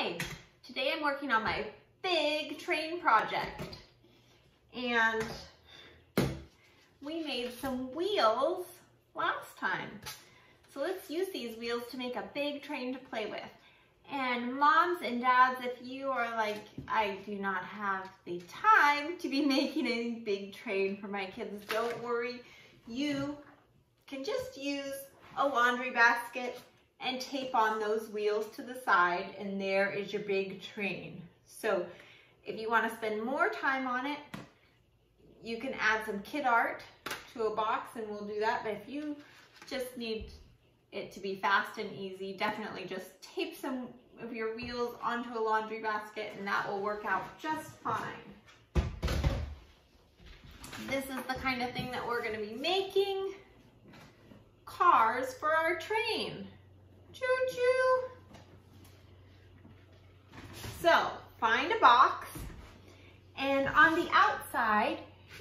Hi, today I'm working on my big train project and we made some wheels last time. So let's use these wheels to make a big train to play with. And moms and dads, if you are like, I do not have the time to be making a big train for my kids, don't worry. You can just use a laundry basket and tape on those wheels to the side and there is your big train. So if you want to spend more time on it, you can add some kid art to a box and we'll do that. But if you just need it to be fast and easy, definitely just tape some of your wheels onto a laundry basket and that will work out just fine. This is the kind of thing that we're going to be making. Cars for our train. Choo-choo. So find a box and on the outside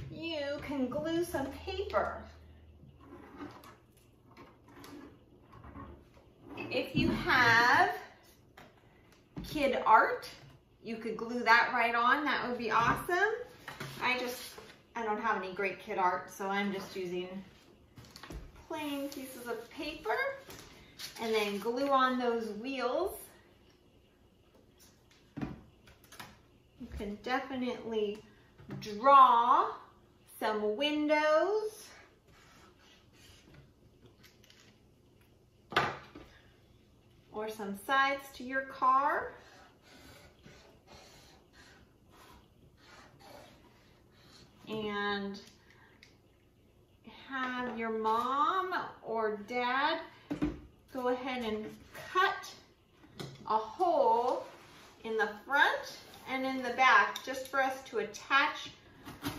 you can glue some paper. If you have kid art, you could glue that right on. That would be awesome. I don't have any great kid art, so I'm just using plain pieces of paper. And then glue on those wheels. You can definitely draw some windows. Or some sides to your car. And have your mom or dad go ahead and cut a hole in the front and in the back just for us to attach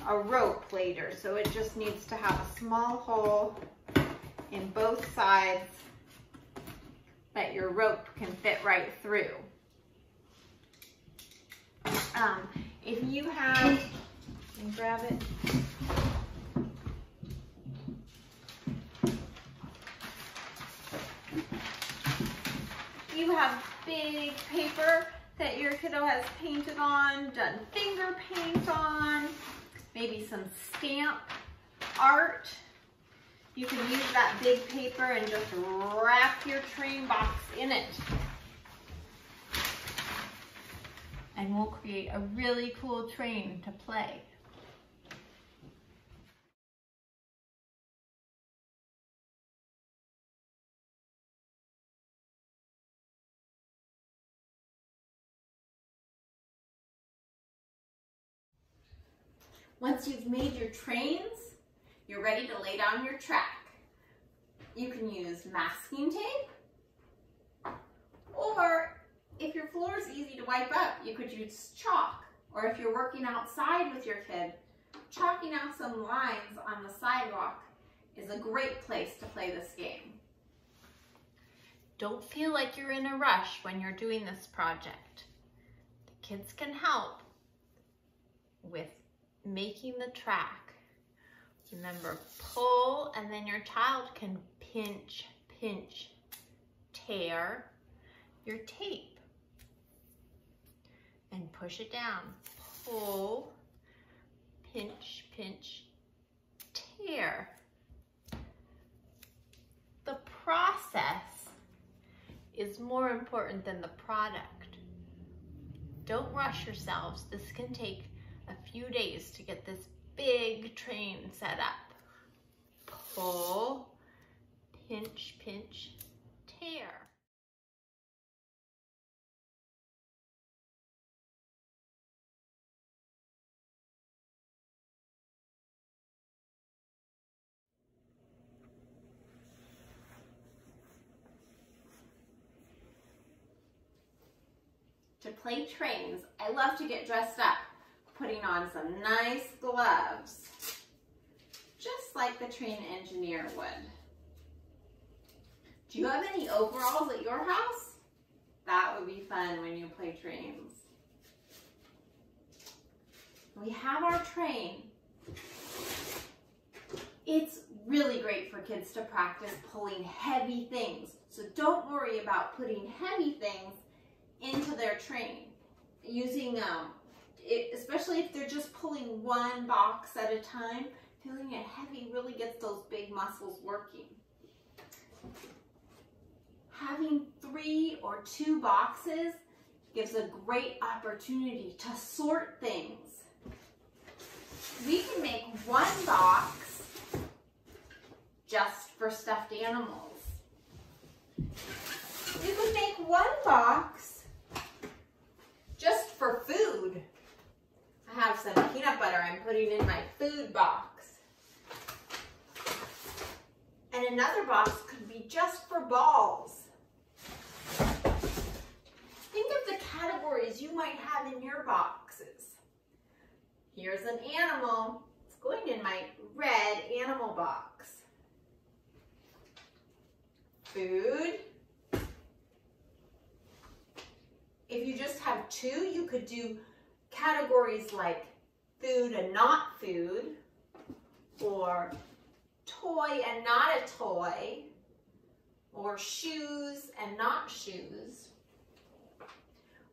a rope later. So it just needs to have a small hole in both sides that your rope can fit right through. If you have, let me grab it. You have big paper that your kiddo has painted on, done finger paint on, maybe some stamp art. You can use that big paper and just wrap your train box in it. And we'll create a really cool train to play. Once you've made your trains, you're ready to lay down your track. You can use masking tape, or if your floor is easy to wipe up, you could use chalk, or if you're working outside with your kid, chalking out some lines on the sidewalk is a great place to play this game. Don't feel like you're in a rush when you're doing this project. The kids can help with making the track. Remember, pull, and then your child can pinch, tear your tape. And push it down. Pull, pinch, tear. The process is more important than the product. Don't rush yourselves. This can take a few days to get this big train set up. Pull, pinch, tear. To play trains, I love to get dressed up. Putting on some nice gloves, just like the train engineer would. Do you have any overalls at your house? That would be fun when you play trains. We have our train. It's really great for kids to practice pulling heavy things, so don't worry about putting heavy things into their train using, especially if they're just pulling one box at a time, feeling it heavy really gets those big muscles working. Having 3 or 2 boxes gives a great opportunity to sort things. We can make one box just for stuffed animals. You could make one box just for food. I have some peanut butter I'm putting in my food box. And another box could be just for balls. Think of the categories you might have in your boxes. Here's an animal. It's going in my red animal box. Food. If you just have 2, you could do categories like food and not food, or toy and not a toy, or shoes and not shoes.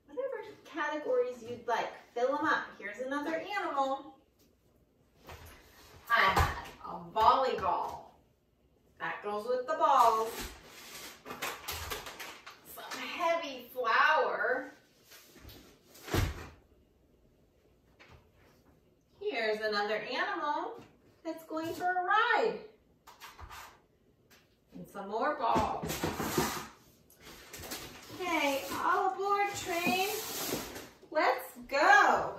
Whatever categories you'd like, fill them up. Here's another animal. I have a volleyball. That goes with the balls. Some heavy flour. Here's another animal that's going for a ride. And some more balls. Okay, all aboard train. Let's go.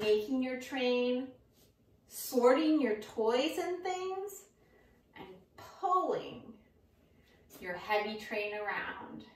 Making your train, sorting your toys and things, and pulling your heavy train around.